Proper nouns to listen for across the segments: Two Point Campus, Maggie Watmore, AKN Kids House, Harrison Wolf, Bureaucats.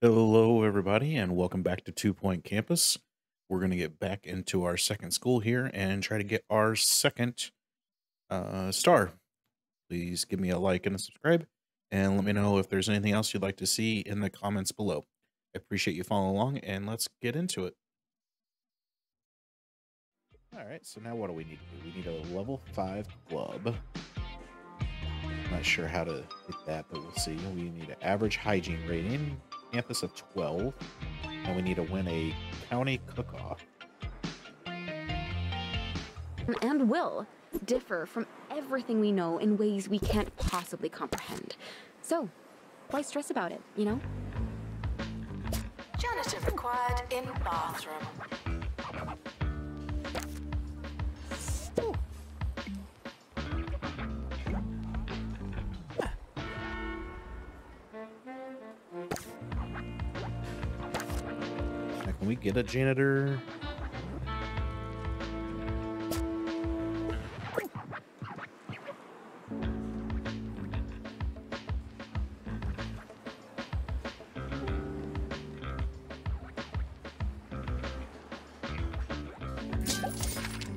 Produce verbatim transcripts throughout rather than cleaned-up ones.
Hello, everybody, and welcome back to Two Point Campus. We're going to get back into our second school here and try to get our second uh, star. Please give me a like and a subscribe, and let me know if there's anything else you'd like to see in the comments below. I appreciate you following along, and let's get into it. All right, so now what do we need to do? We need a level five club. Not sure how to hit that, but we'll see. We need an average hygiene rating. Campus of twelve, and we need to win a county cook-off. And will differ from everything we know in ways we can't possibly comprehend. So, why stress about it, you know? Janitor required in bathroom. Can we get a janitor?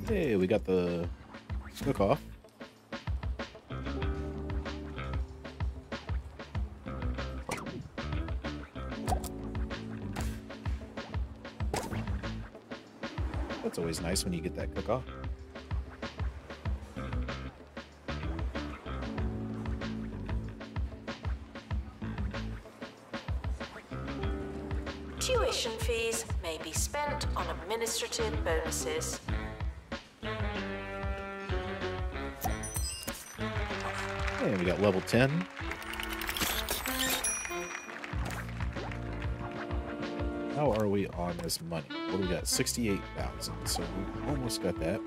Hey, we got the cook off. It's always nice when you get that cook-off. Tuition fees may be spent on administrative bonuses. And we got level ten. How are we on this money? What do we got? sixty-eight thousand. So we almost got that.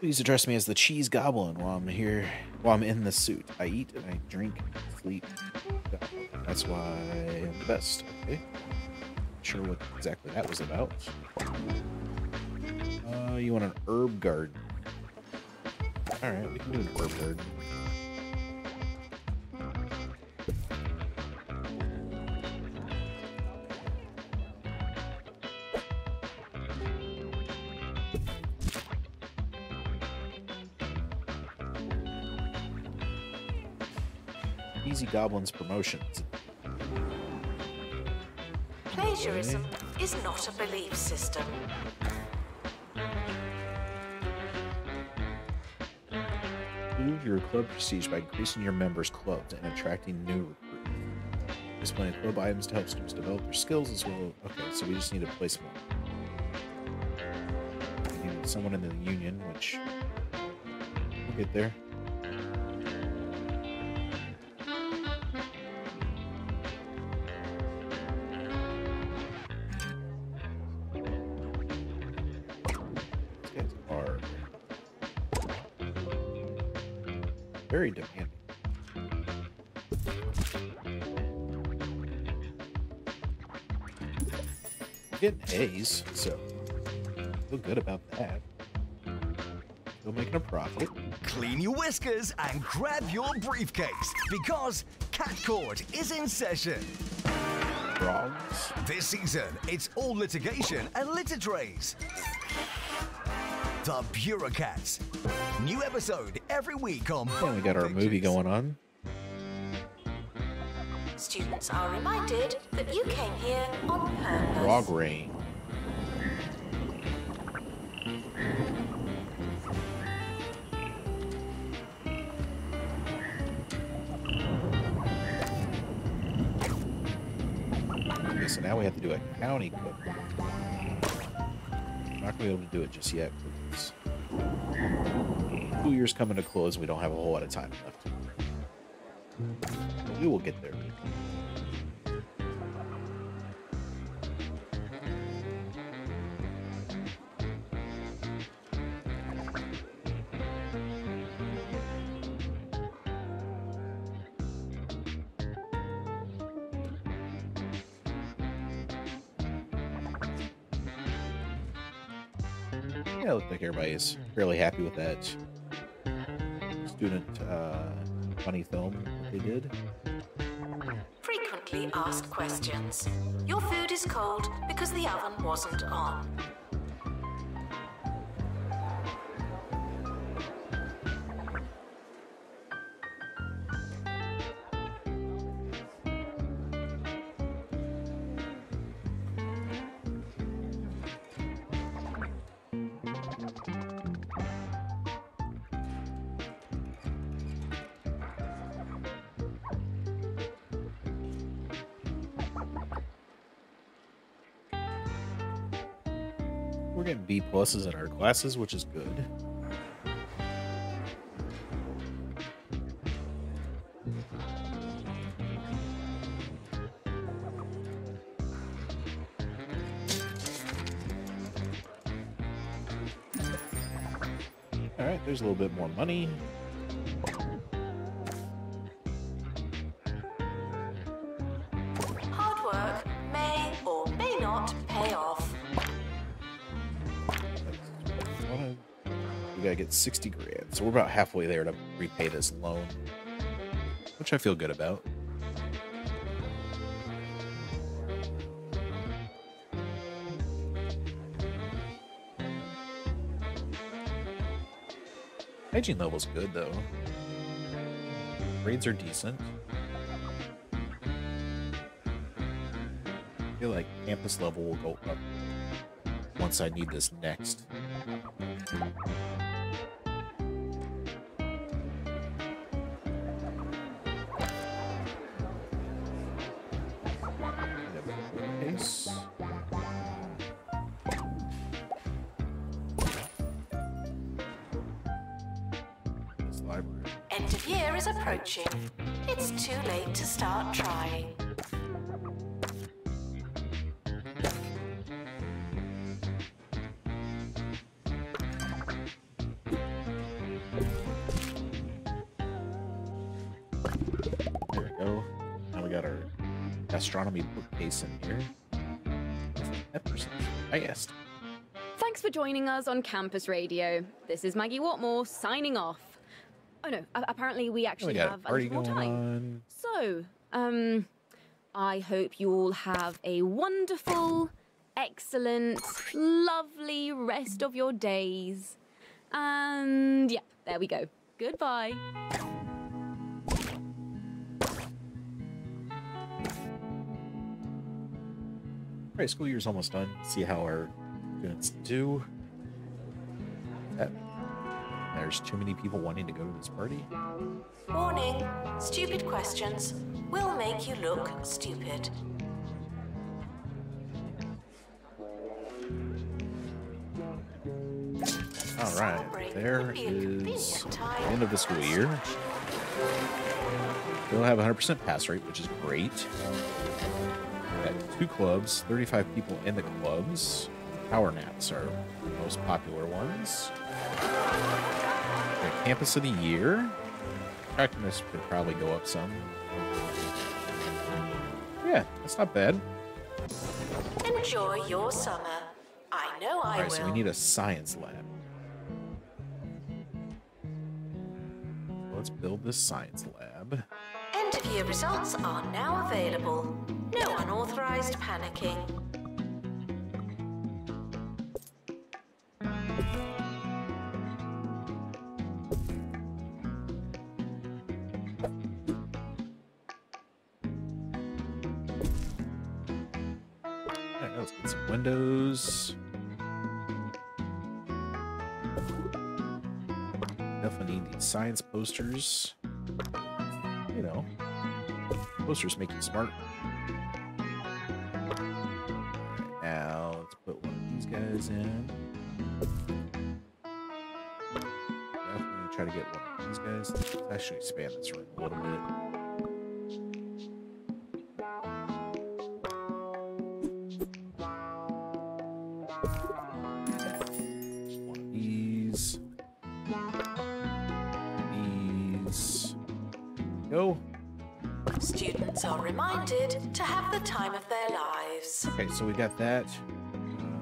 Please address me as the cheese goblin while I'm here, while I'm in the suit. I eat and I drink, sleep. That's why I'm the best. Okay. Not sure what exactly that was about. Uh, you want an herb garden? All right, we can do an herb garden. Easy Goblins promotions. Plagiarism okay. Is not a belief system. Improve your club prestige by increasing your members' clubs and attracting new recruits. Displaying club items to help students develop their skills as well. Okay, so we just need to place one. We need someone in the union, which we'll get there. Very demanding. I'm getting A's, so feel good about that. Still making a profit. Clean your whiskers and grab your briefcase because Cat Court is in session. Frogs. This season, it's all litigation and litter trays. The Bureaucats. New episode every week on. And we got our movie going on. Students are reminded that you came here on purpose. Frog rain. Okay, so now we have to do a county clip. I'm not going to be able to do it just yet. Two years coming to close, we don't have a whole lot of time left. We will get there. Yeah, it looks like everybody's fairly happy with that student uh, funny film that they did. Frequent frequently asked questions. Your food is cold because the oven wasn't on. We're getting B pluses in our classes, which is good. All right, there's a little bit more money. sixty grand, so we're about halfway there to repay this loan, which I feel good about. Hygiene level's good though. Grades are decent. I feel like campus level will go up once I need this next. It's too late to start trying. There we go. Now we got our astronomy bookcase in here. That person, I guessed. Thanks for joining us on Campus Radio. This is Maggie Watmore signing off. Oh no, apparently we actually we have a little more time. On. So, um, I hope you all have a wonderful, excellent, lovely rest of your days. And yeah, there we go. Goodbye. All right, school year's almost done. See how our students do. That There's too many people wanting to go to this party. Warning, stupid questions will make you look stupid. All right, there is the end of the school year. We'll have one hundred percent pass rate, which is great. We've got two clubs, thirty-five people in the clubs. Power naps are the most popular ones. Campus of the year. Practice could probably go up some. Yeah, that's not bad. Enjoy your summer. I know I will. All right, so we need a science lab. Let's build this science lab. End of year results are now available. No unauthorized panicking. Windows. Definitely need these science posters. You know, posters make you smart. Right, now let's put one of these guys in. Definitely try to get one of these guys. Let's actually expand this room a little bit. Are reminded to have the time of their lives. Okay, so we got that.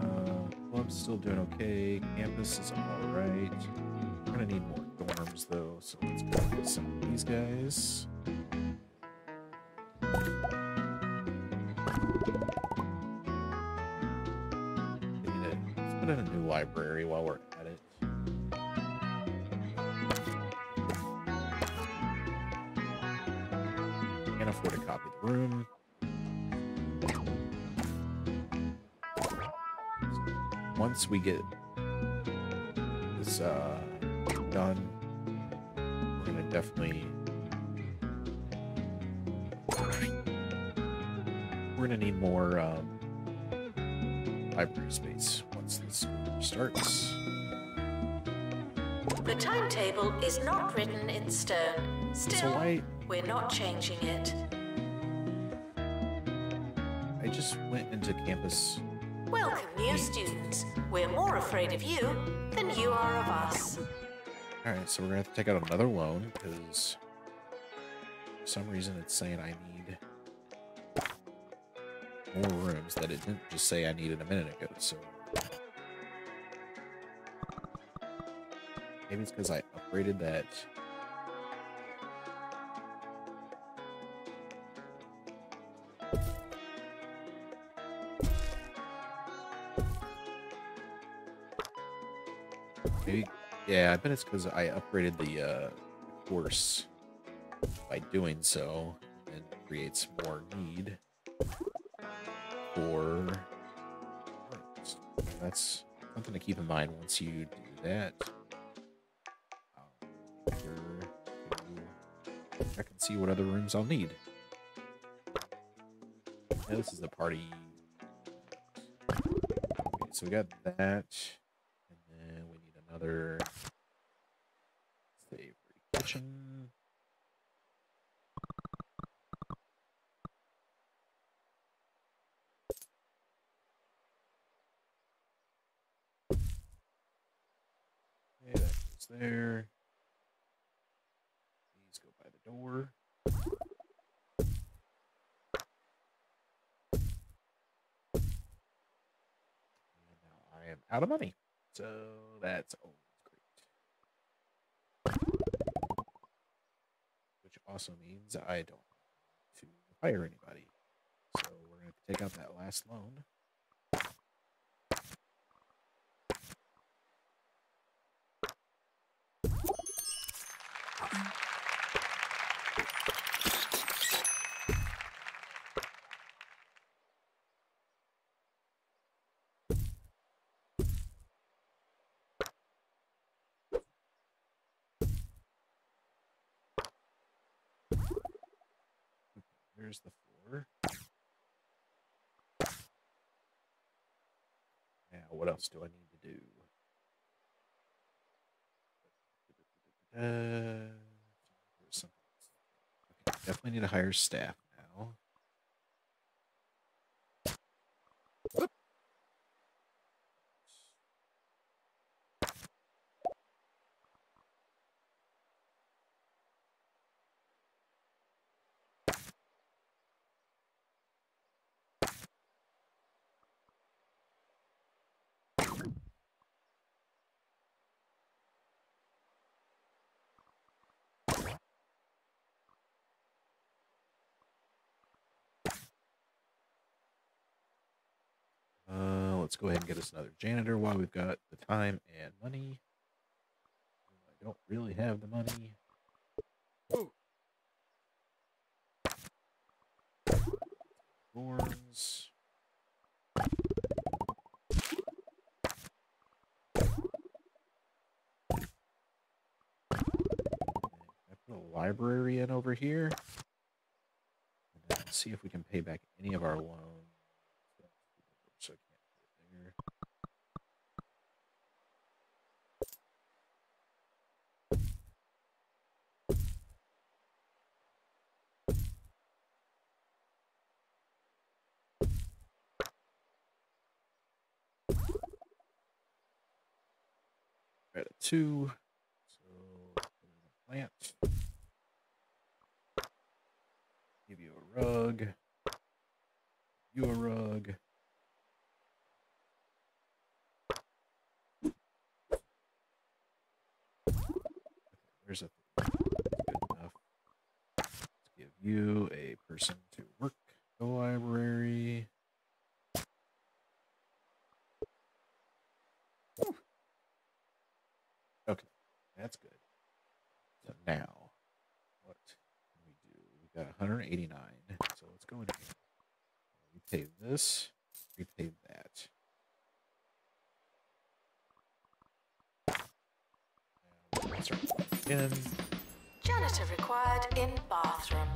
Uh, club's still doing okay. Campus is all right. We're gonna need more dorms though, so let's go with some of these guys. Let's put in a new library while we're at it. Can't afford to copy the room. Once we get this uh, done, we're gonna definitely we're gonna need more um, library space once this starts. The timetable is not written in stone. Still, I, we're not changing it. I just went into campus. Welcome, new students. We're more afraid of you than you are of us. Alright, so we're gonna have to take out another loan because for some reason it's saying I need more rooms that it didn't just say I needed a minute ago, so maybe it's because I upgraded that. Yeah, I bet it's because I upgraded the uh, course by doing so, and creates more need for rooms. That's something to keep in mind once you do that. I'll figure, I can see what other rooms I'll need. Now this is the party. Okay, so we got that. Another savory kitchen. Okay, that goes there. These go by the door. And now I am out of money. So that's always great. Which also means I don't have to hire anybody. So we're going to take out that last loan. There's the floor. Now, what else do I need to do? Uh, there's something else. Okay, definitely need to hire staff now. Let's go ahead and get us another janitor while we've got the time and money. I don't really have the money. Ooh. Forms. I put a library in over here. And then see if we can pay back any of our loans. At a two, so plant. Give you a rug. You a rug. There's a good enough. Let's give you a person to work. The library. Whew. Okay, that's good. So now, what can we do? We got one hundred eighty-nine. So let's go in here. Repay this. Repay that. In. Janitor required in bathroom.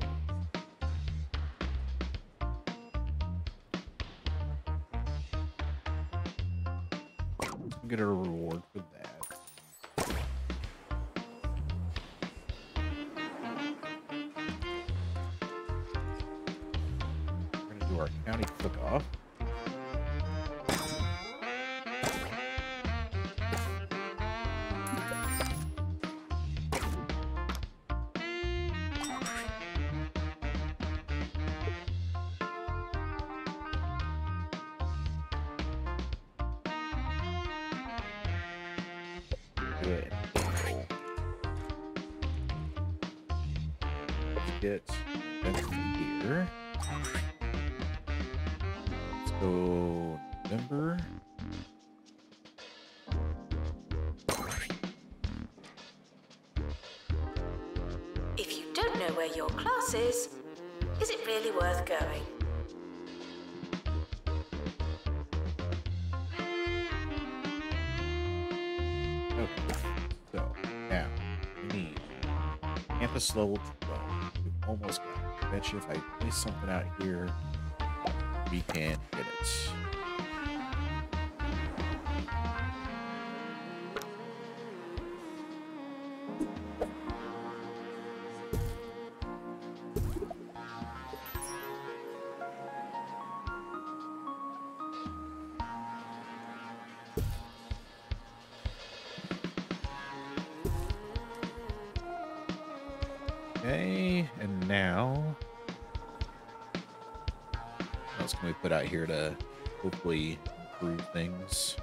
Get a reward for that. We're gonna do our county cook-off. Is it really worth going? Okay, so now we need campus level twelve. We've almost got it. I bet you if I place something out here, we can get it. Out here to hopefully improve things.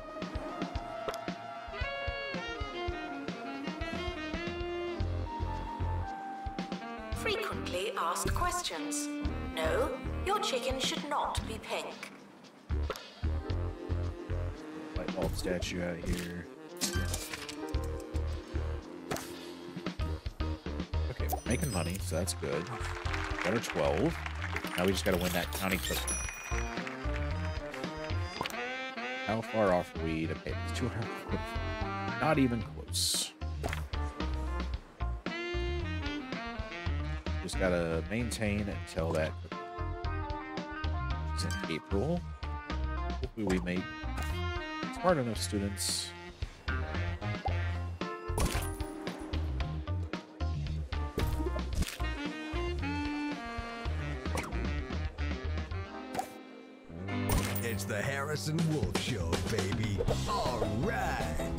Frequently asked questions. No, your chicken should not be pink. Light bulb statue out here. Okay, we're making money, so that's good. Got our twelve. Now we just gotta win that county clip. How far off are we to pay this? two hundred? Not even close. Just gotta maintain until that. It's in April. Hopefully we make smart enough students. It's the Harrison Wolf Show, baby. All right.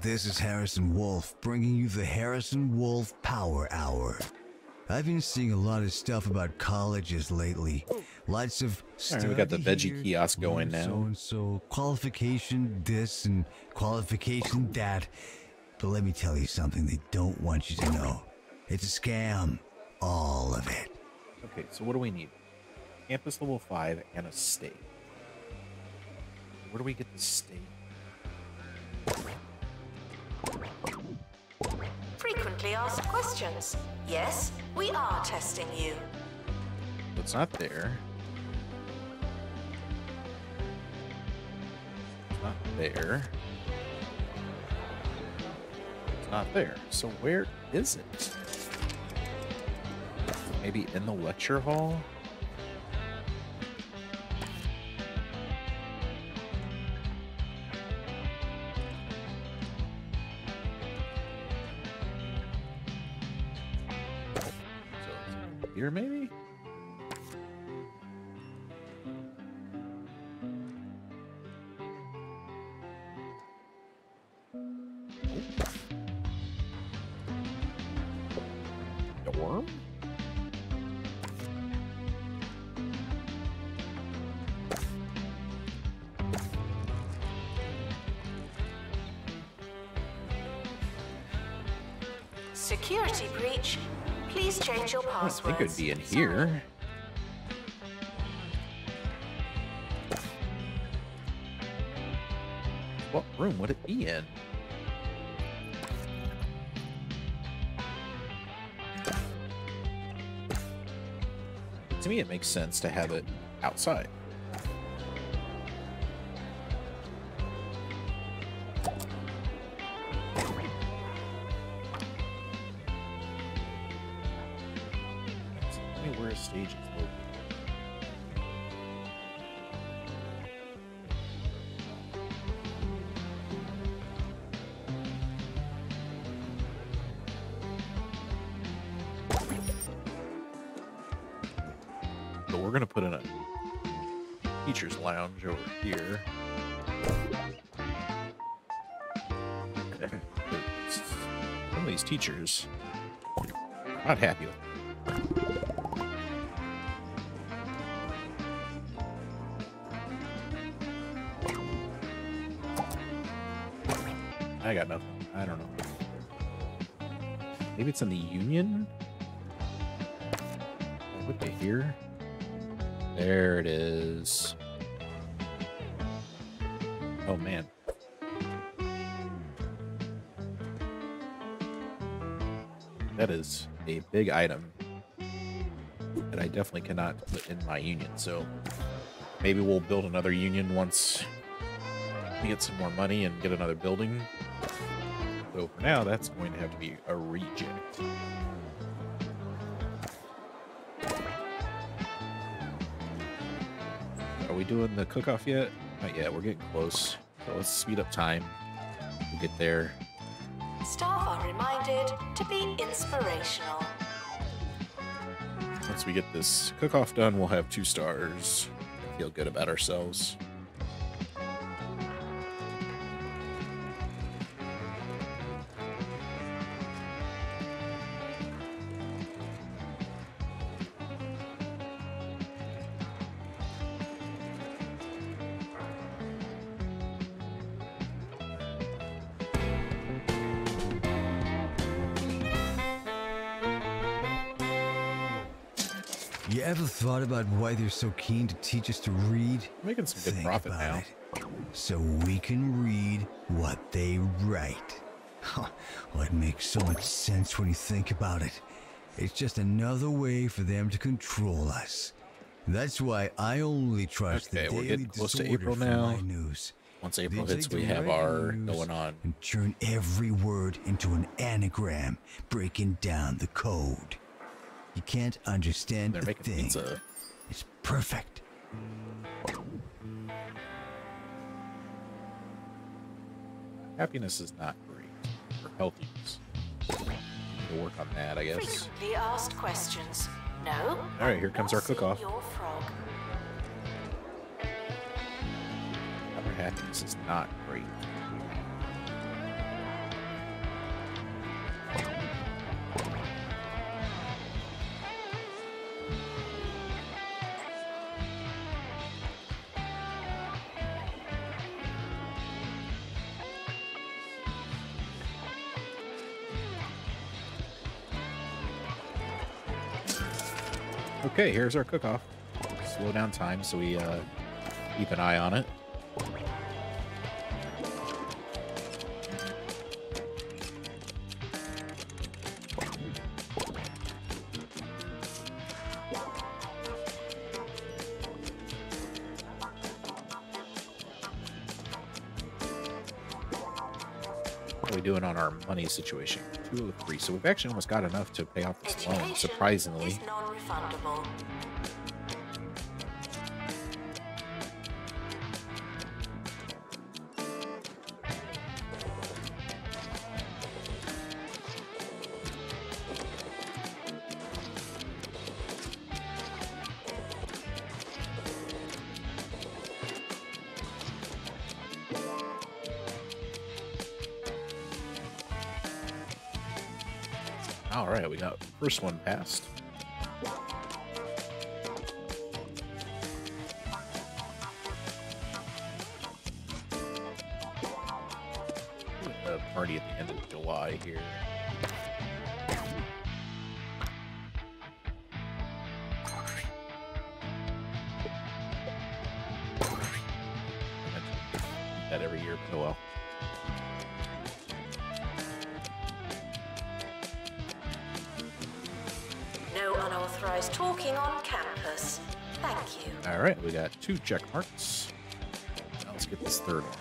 This is Harrison Wolf bringing you the Harrison Wolf Power Hour. I've been seeing a lot of stuff about colleges lately. Lots of stuff. Right, we got the veggie kiosk going now. So and so qualification this and qualification that. But let me tell you something they don't want you to know. It's a scam. All of it. Okay, so what do we need? Campus level five and a state. Where do we get the state? Frequently asked questions. Yes, we are testing you. It's not there. It's not there. It's not there. So where is it? Maybe in the lecture hall? So here maybe? Security breach. Please change your password. I think it'd be in here. What room would it be in? To me, it makes sense to have it outside. Teachers, not happy with it. I got nothing. I don't know. Maybe it's in the union? What they hear? There it is. Oh man. That is a big item that I definitely cannot put in my union, so maybe we'll build another union once we get some more money and get another building. So for now, that's going to have to be a reject. Are we doing the cook-off yet? Not yet, we're getting close. So let's speed up time. We'll get there. Staff are reminded to be inspirational. Once we get this cook-off done, we'll have two stars. Feel good about ourselves. Thought about why they're so keen to teach us to read? Making some good Think profit now. It. So we can read what they write. Huh. Well, it makes so much sense when you think about it. It's just another way for them to control us. That's why I only trust okay, the daily we'll close to April now. News. Once April hits, we have our going on. And turn every word into an anagram, breaking down the code. You can't understand the thing. Pizza. It's perfect. Happiness is not great for healthiness. We'll work on that, I guess. Frequently asked questions. No. All right, here comes our cook-off. Our happiness is not great. Okay, here's our cook-off. Slow down time so we uh, keep an eye on it. What are we doing on our money situation? Two of three. So we've actually almost got enough to pay off this loan, surprisingly. Fundable. All right, we got the first one passed. Party at the end of July here. your pillow. No unauthorized talking on campus. Thank you. All right, we got two check marks. Now let's get this third one.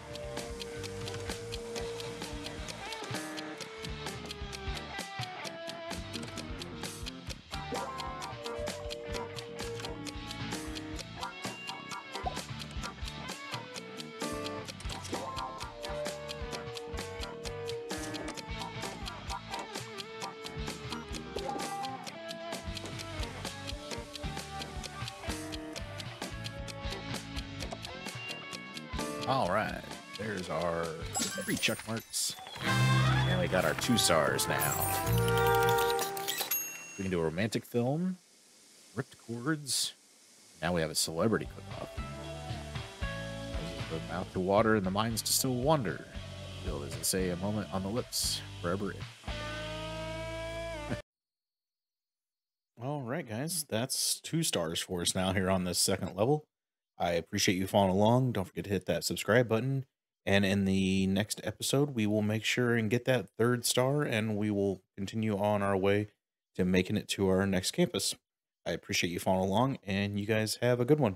Alright, there's our three check marks. And we got our two stars now. We can do a romantic film, ripped cords. Now we have a celebrity cook-off. The mouth to water and the minds to still wander. Bill doesn't say a moment on the lips, forever it. Alright guys, that's two stars for us now here on this second level. I appreciate you following along. Don't forget to hit that subscribe button. And in the next episode, we will make sure and get that third star, and we will continue on our way to making it to our next campus. I appreciate you following along, and you guys have a good one.